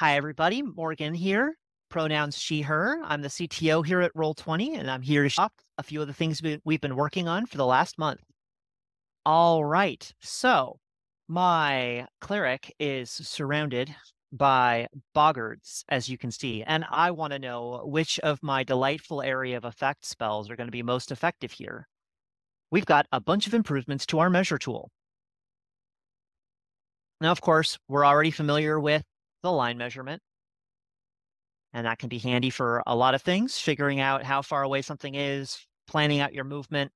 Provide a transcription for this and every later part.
Hi, everybody. Morgan here. Pronouns she, her. I'm the CTO here at Roll20, and I'm here to shop a few of the things we've been working on for the last month. All right. So my cleric is surrounded by boggards, as you can see, and I want to know which of my delightful area of effect spells are going to be most effective here. We've got a bunch of improvements to our measure tool. Now, of course, we're already familiar with the line measurement, and that can be handy for a lot of things, figuring out how far away something is, planning out your movement.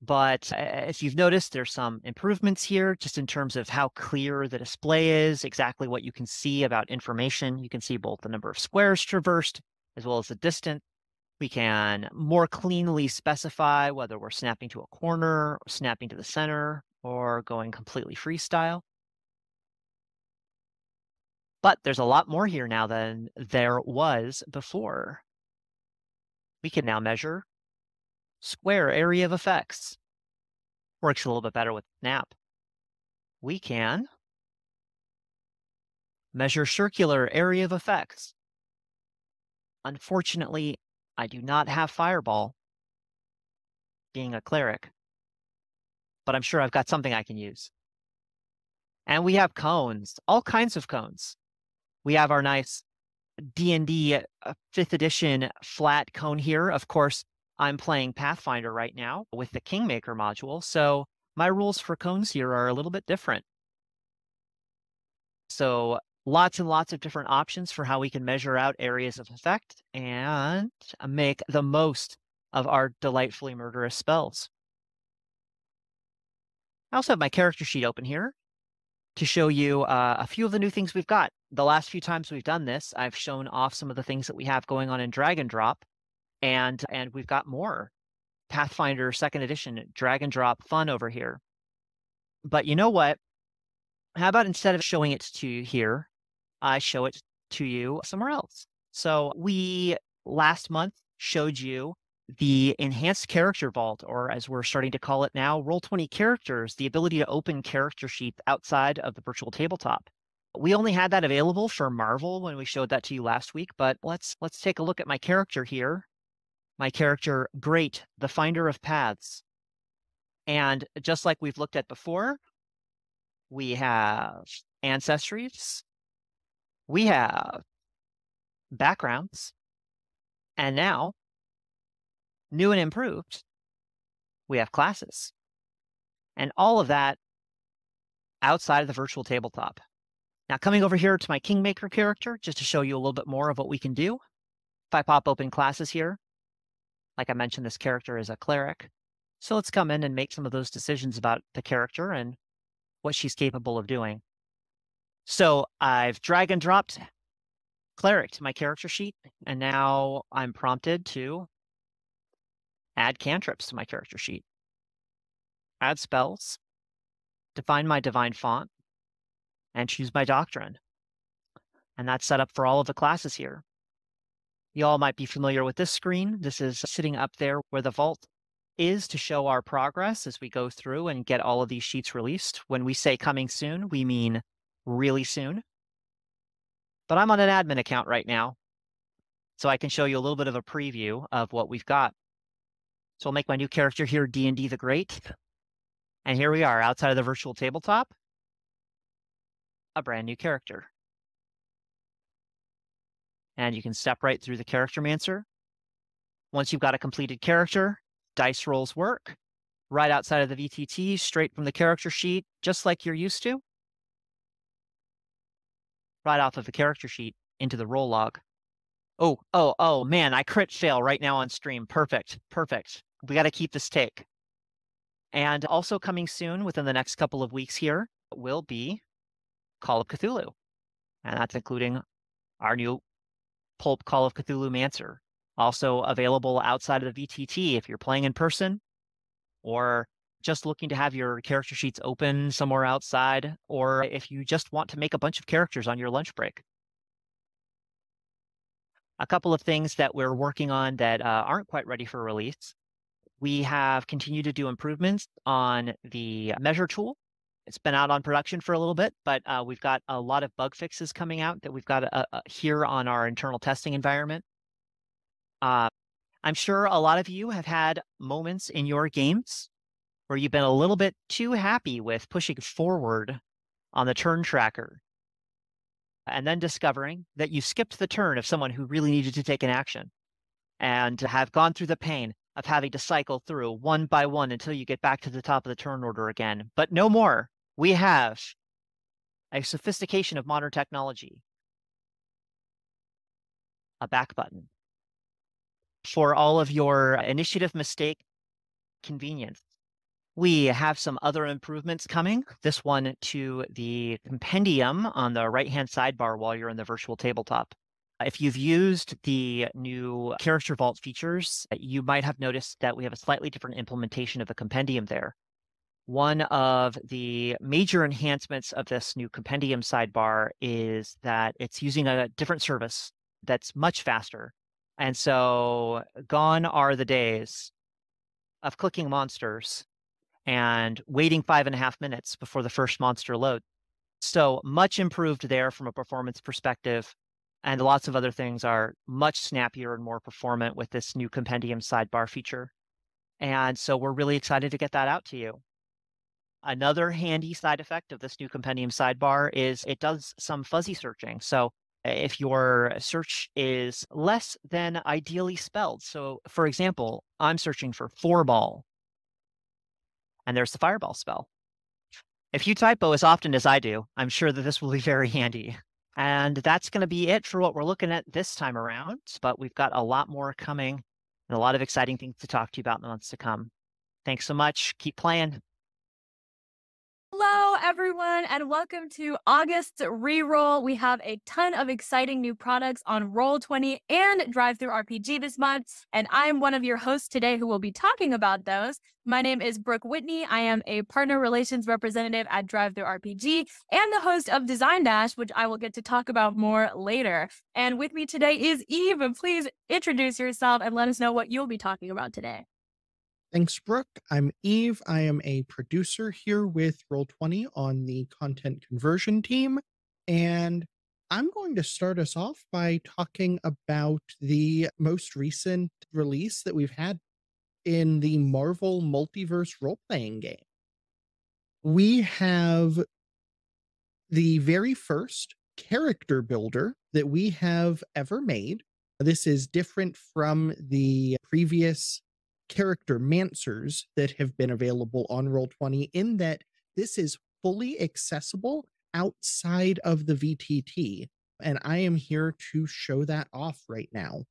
But if you've noticed, there's some improvements here just in terms of how clear the display is, exactly what you can see about information. You can see both the number of squares traversed as well as the distance. We can more cleanly specify whether we're snapping to a corner, or snapping to the center, or going completely freestyle. But there's a lot more here now than there was before. We can now measure square area of effects. Works a little bit better with snap. We can measure circular area of effects. Unfortunately, I do not have fireball, being a cleric, but I'm sure I've got something I can use. And we have cones, all kinds of cones. We have our nice D&D 5th edition flat cone here. Of course, I'm playing Pathfinder right now with the Kingmaker module, so my rules for cones here are a little bit different. So lots and lots of different options for how we can measure out areas of effect and make the most of our delightfully murderous spells. I also have my character sheet open here to show you a few of the new things we've got. The last few times we've done this, I've shown off some of the things that we have going on in drag and drop. And we've got more Pathfinder 2nd edition drag and drop fun over here. But you know what? How about instead of showing it to you here, I show it to you somewhere else. So we last month showed you the enhanced character vault, or as we're starting to call it now, Roll20 characters, the ability to open character sheets outside of the virtual tabletop. We only had that available for Marvel when we showed that to you last week, but let's take a look at my character here. My character, Great, the Finder of Paths. And just like we've looked at before, we have ancestries, we have backgrounds, and now, new and improved, we have classes. And all of that outside of the virtual tabletop. Now, coming over here to my Kingmaker character, just to show you a little bit more of what we can do. If I pop open classes here, like I mentioned, this character is a cleric. So let's come in and make some of those decisions about the character and what she's capable of doing. So I've drag and dropped cleric to my character sheet, and now I'm prompted to add cantrips to my character sheet, add spells, define my divine font, and choose my doctrine. And that's set up for all of the classes here. You all might be familiar with this screen. This is sitting up there where the vault is to show our progress as we go through and get all of these sheets released. When we say coming soon, we mean really soon. But I'm on an admin account right now, so I can show you a little bit of a preview of what we've got. So I'll make my new character here, D&D the Great. And here we are outside of the virtual tabletop, a brand new character. And you can step right through the Charactermancer. Once you've got a completed character, dice rolls work right outside of the VTT, straight from the character sheet, just like you're used to. Right off of the character sheet into the roll log. Oh, man, I crit fail right now on stream. Perfect. We got to keep this take. And also coming soon within the next couple of weeks here will be Call of Cthulhu. And that's including our new Pulp Call of Cthulhu Mancer. Also available outside of the VTT if you're playing in person or just looking to have your character sheets open somewhere outside, or if you just want to make a bunch of characters on your lunch break. A couple of things that we're working on that aren't quite ready for release. We have continued to do improvements on the measure tool It's been out on production for a little bit, but we've got a lot of bug fixes coming out that we've got here on our internal testing environment. I'm sure a lot of you have had moments in your games where you've been a little bit too happy with pushing forward on the turn tracker and then discovering that you skipped the turn of someone who really needed to take an action and have gone through the pain of having to cycle through one by one until you get back to the top of the turn order again. But no more. We have a sophistication of modern technology, a back button for all of your initiative mistake convenience. We have some other improvements coming. This one to the compendium on the right-hand sidebar while you're in the virtual tabletop. If you've used the new character vault features, you might have noticed that we have a slightly different implementation of the compendium there. One of the major enhancements of this new compendium sidebar is that it's using a different service that's much faster. And so gone are the days of clicking monsters and waiting 5.5 minutes before the first monster loads. So much improved there from a performance perspective. And lots of other things are much snappier and more performant with this new compendium sidebar feature. And so we're really excited to get that out to you. Another handy side effect of this new compendium sidebar is it does some fuzzy searching. So if your search is less than ideally spelled. So for example, I'm searching for fireball, and there's the fireball spell. If you typo as often as I do, I'm sure that this will be very handy. And that's going to be it for what we're looking at this time around, but we've got a lot more coming and a lot of exciting things to talk to you about in the months to come. Thanks so much. Keep playing. Hello, everyone, and welcome to August's Reroll. We have a ton of exciting new products on Roll20 and DriveThruRPG this month, and I'm one of your hosts today who will be talking about those. My name is Brooke Whitney. I am a partner relations representative at DriveThruRPG and the host of Design Dash, which I will get to talk about more later. And with me today is Eve. Please introduce yourself and let us know what you'll be talking about today. Thanks, Brooke. I'm Eve. I am a producer here with Roll20 on the content conversion team, and I'm going to start us off by talking about the most recent release that we've had in the Marvel Multiverse Role-Playing Game. We have the very first character builder that we have ever made. This is different from the previous Charactermancers that have been available on Roll20 in that this is fully accessible outside of the VTT, and I am here to show that off right now.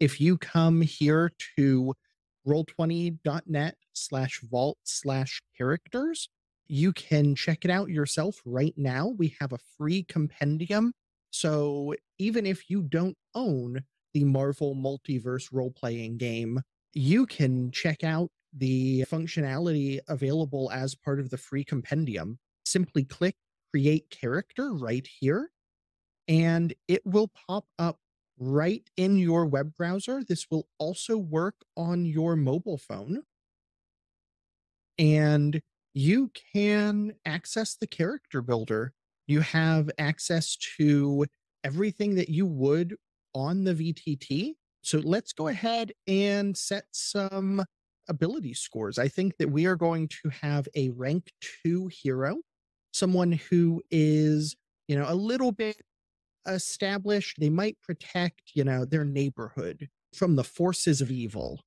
If you come here to roll20.net/vault/characters, you can check it out yourself right now. We have a free compendium, so even if you don't own the Marvel Multiverse Role-Playing Game, you can check out the functionality available as part of the free compendium. Simply click Create Character right here, and it will pop up right in your web browser. This will also work on your mobile phone, and you can access the character builder. You have access to everything that you would on the VTT. So let's go ahead and set some ability scores. I think that we are going to have a rank 2 hero, someone who is, a little bit established. They might protect, their neighborhood from the forces of evil.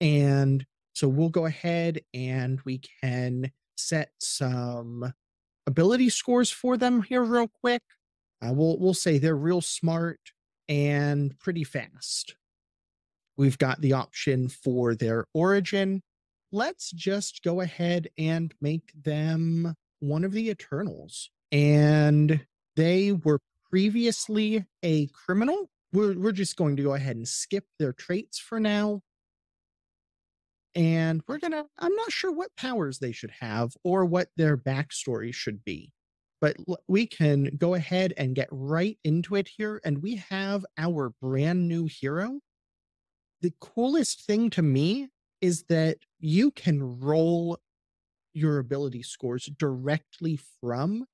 And so we'll go ahead and we can set some ability scores for them here real quick. We'll say they're real smart and pretty fast. We've got the option for their origin. Let's just go ahead and make them one of the Eternals. And they were previously a criminal. We're just going to go ahead and skip their traits for now. And I'm not sure what powers they should have or what their backstory should be, but we can go ahead and get right into it here. And we have our brand new hero. The coolest thing to me is that you can roll your ability scores directly from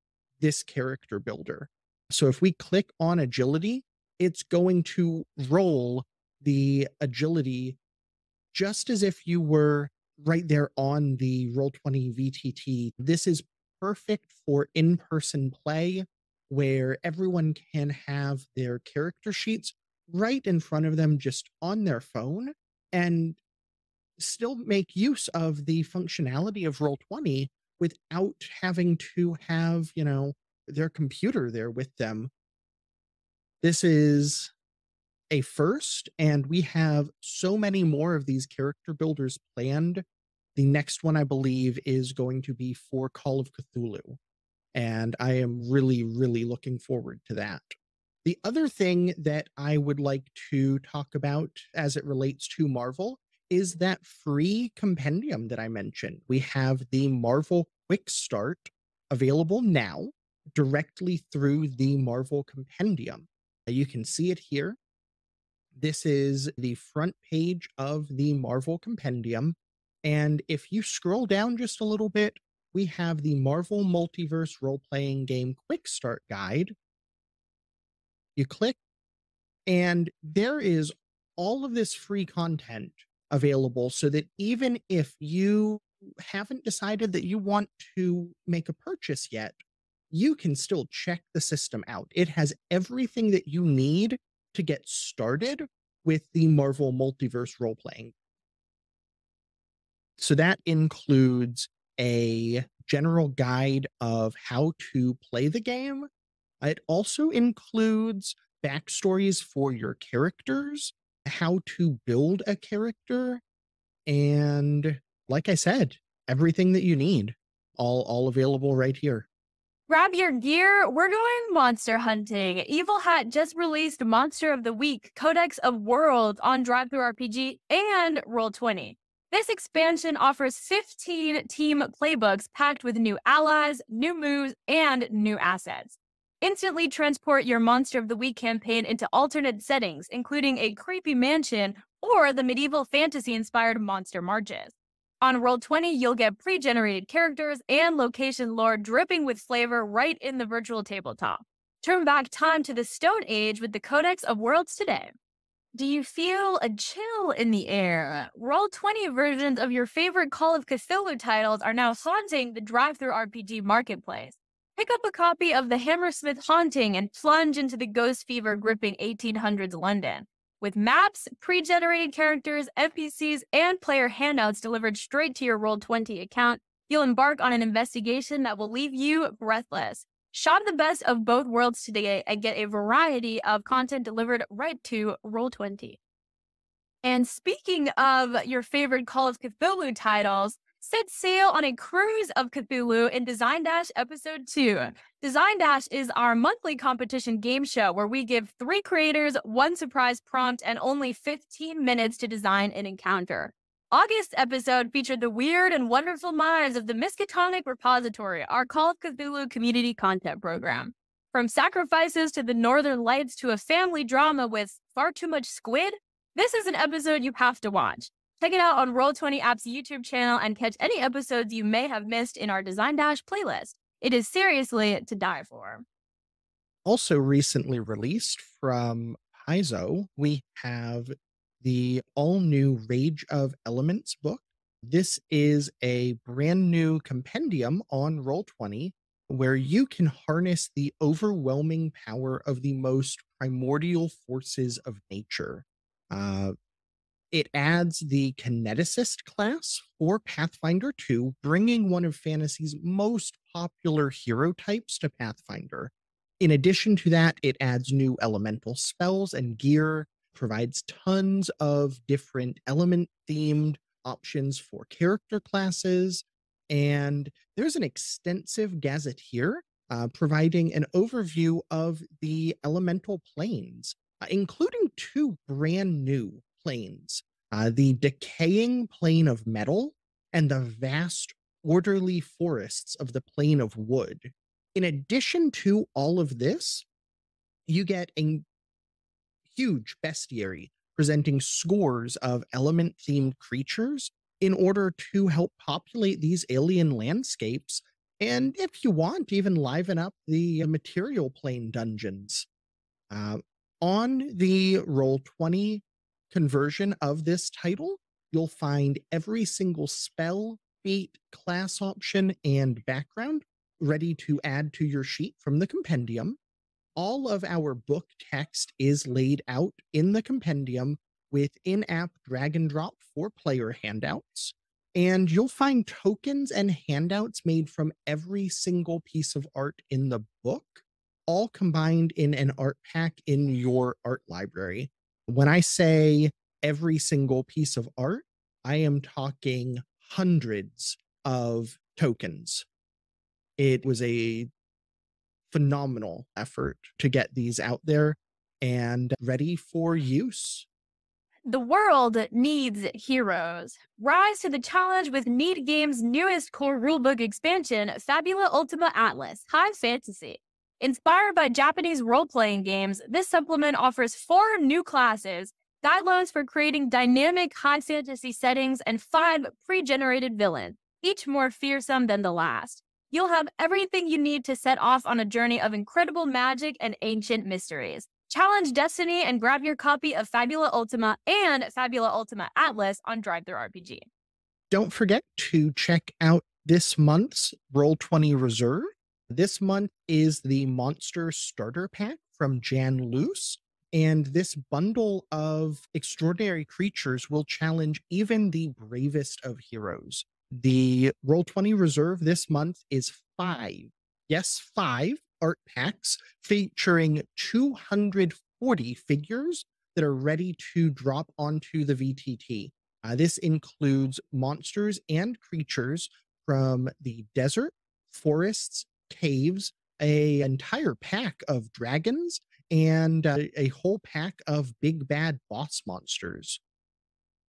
this character builder. So if we click on agility, it's going to roll the agility just as if you were right there on the Roll20 VTT. This is perfect for in-person play where everyone can have their character sheets right in front of them just on their phone and still make use of the functionality of Roll20 without having to have, you know, their computer there with them. This is a first, and we have so many more of these character builders planned. The next one, I believe, is going to be for Call of Cthulhu, and I am really, really looking forward to that. The other thing that I would like to talk about as it relates to Marvel is that free compendium that I mentioned. We have the Marvel Quick Start available now directly through the Marvel Compendium. You can see it here. This is the front page of the Marvel Compendium. And if you scroll down just a little bit, we have the Marvel Multiverse Role-Playing Game Quick Start Guide. You click, and there is all of this free content available so that even if you haven't decided that you want to make a purchase yet, you can still check the system out. It has everything that you need to get started with the Marvel Multiverse Role-Playing. So that includes a general guide of how to play the game. It also includes backstories for your characters, how to build a character, and like I said, everything that you need, all available right here. Grab your gear. We're going monster hunting. Evil Hat just released Monster of the Week, Codex of Worlds on DriveThruRPG and Roll20. This expansion offers 15 team playbooks packed with new allies, new moves, and new assets. Instantly transport your Monster of the Week campaign into alternate settings, including a creepy mansion or the medieval fantasy-inspired monster marches. On Roll20, you'll get pre-generated characters and location lore dripping with flavor right in the virtual tabletop. Turn back time to the Stone Age with the Codex of Worlds today. Do you feel a chill in the air? Roll20 versions of your favorite Call of Cthulhu titles are now haunting the DriveThruRPG marketplace. Pick up a copy of the Hammersmith Haunting and plunge into the ghost fever gripping 1800s London. With maps, pre-generated characters, NPCs, and player handouts delivered straight to your Roll20 account, you'll embark on an investigation that will leave you breathless. Shop the best of both worlds today and get a variety of content delivered right to Roll20. And speaking of your favorite Call of Cthulhu titles, set sail on a Cruise of Cthulhu in Design Dash Episode 2. Design Dash is our monthly competition game show where we give 3 creators 1 surprise prompt and only 15 minutes to design an encounter. August's episode featured the weird and wonderful minds of the Miskatonic Repository, our Call of Cthulhu community content program. From sacrifices to the Northern Lights to a family drama with far too much squid, this is an episode you have to watch. Check it out on Roll20 App's YouTube channel and catch any episodes you may have missed in our Design Dash playlist. It is seriously to die for. Also recently released from Paizo, we have the all-new Rage of Elements book. This is a brand new compendium on Roll20 where you can harness the overwhelming power of the most primordial forces of nature. It adds the Kineticist class for Pathfinder 2, bringing one of fantasy's most popular hero types to Pathfinder. In addition to that, it adds new elemental spells and gear, provides tons of different element-themed options for character classes, and there's an extensive gazette here providing an overview of the elemental planes, including 2 brand new planes, the decaying plane of metal and the vast orderly forests of the plane of wood. In addition to all of this, you get a huge bestiary presenting scores of element-themed creatures in order to help populate these alien landscapes, and if you want, even liven up the material plane dungeons. On the Roll20 conversion of this title, you'll find every single spell, feat, class option, and background ready to add to your sheet from the compendium. All of our book text is laid out in the compendium with in-app drag and drop for player handouts. And you'll find tokens and handouts made from every single piece of art in the book, all combined in an art pack in your art library. When I say every single piece of art, I am talking hundreds of tokens. It was a phenomenal effort to get these out there and ready for use. The world needs heroes. Rise to the challenge with Need Games' newest core rulebook expansion, Fabula Ultima Atlas, High Fantasy. Inspired by Japanese role-playing games, this supplement offers 4 new classes, guidelines for creating dynamic high fantasy settings, and 5 pre-generated villains, each more fearsome than the last. You'll have everything you need to set off on a journey of incredible magic and ancient mysteries. Challenge destiny and grab your copy of Fabula Ultima and Fabula Ultima Atlas on DriveThruRPG. Don't forget to check out this month's Roll20 Reserve. This month is the Monster Starter Pack from Jan Luce, and this bundle of extraordinary creatures will challenge even the bravest of heroes. The Roll20 Reserve this month is 5 art packs featuring 240 figures that are ready to drop onto the VTT. This includes monsters and creatures from the desert, forests, caves, an entire pack of dragons, and a whole pack of big bad boss monsters.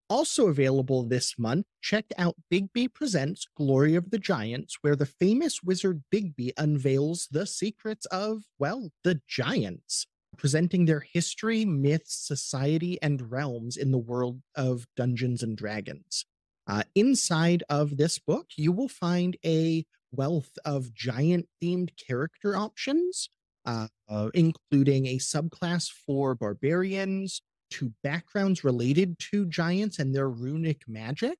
Also available this month, check out Bigby Presents Glory of the Giants, where the famous wizard Bigby unveils the secrets of, well, the giants, presenting their history, myths, society, and realms in the world of Dungeons and Dragons. Inside of this book, you will find a wealth of giant-themed character options, including a subclass for barbarians, to backgrounds related to giants and their runic magic,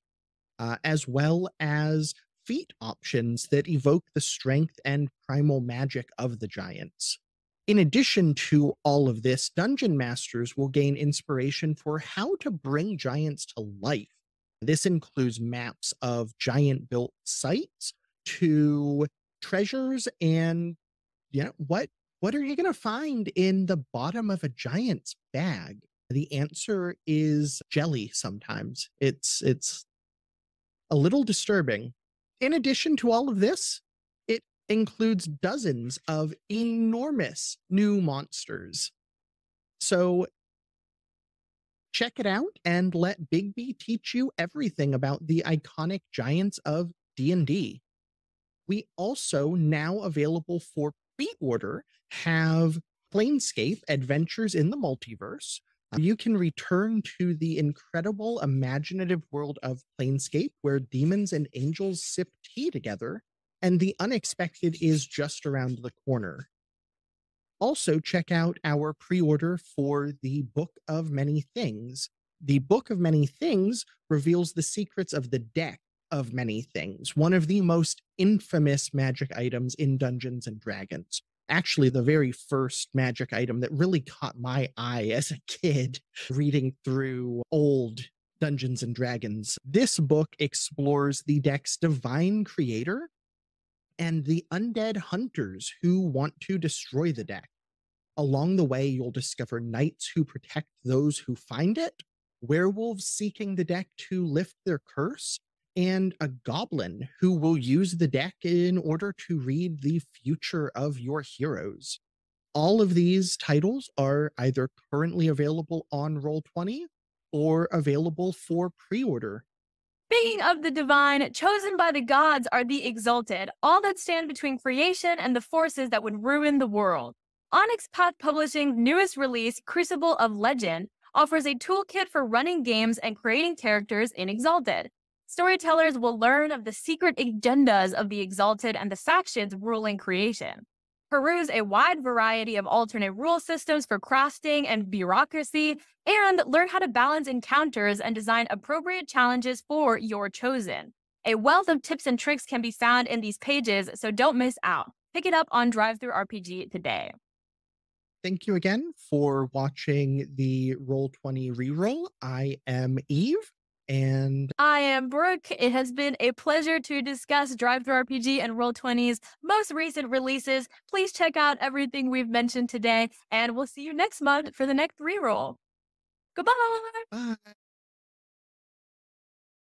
as well as feat options that evoke the strength and primal magic of the giants. In addition to all of this, dungeon masters will gain inspiration for how to bring giants to life. This includes maps of giant-built sites to treasures and, you know, what are you going to find in the bottom of a giant's bag? The answer is jelly sometimes. It's a little disturbing. In addition to all of this, it includes dozens of enormous new monsters. So check it out and let Bigby teach you everything about the iconic giants of D&D. We also, now available for pre-order, have Planescape Adventures in the Multiverse. You can return to the incredible imaginative world of Planescape, where demons and angels sip tea together, and the unexpected is just around the corner. Also, check out our pre-order for the Book of Many Things. The Book of Many Things reveals the secrets of the Deck of Many Things, one of the most infamous magic items in Dungeons and Dragons. Actually, the very first magic item that really caught my eye as a kid reading through old Dungeons and Dragons. This book explores the deck's divine creator and the undead hunters who want to destroy the deck. Along the way, you'll discover knights who protect those who find it, werewolves seeking the deck to lift their curse, and a goblin who will use the deck in order to read the future of your heroes. All of these titles are either currently available on Roll20 or available for pre-order. Speaking of the divine, chosen by the gods are the Exalted, all that stand between creation and the forces that would ruin the world. Onyx Path Publishing's newest release, Crucible of Legend, offers a toolkit for running games and creating characters in Exalted. Storytellers will learn of the secret agendas of the Exalted and the factions ruling creation. Peruse a wide variety of alternate rule systems for crafting and bureaucracy, and learn how to balance encounters and design appropriate challenges for your chosen. A wealth of tips and tricks can be found in these pages, so don't miss out. Pick it up on DriveThruRPG today. Thank you again for watching the Roll20 Reroll. I am Eve. And I am Brooke. It has been a pleasure to discuss DriveThruRPG and Roll20's most recent releases. Please check out everything we've mentioned today, and we'll see you next month for the next reroll. Goodbye. Bye.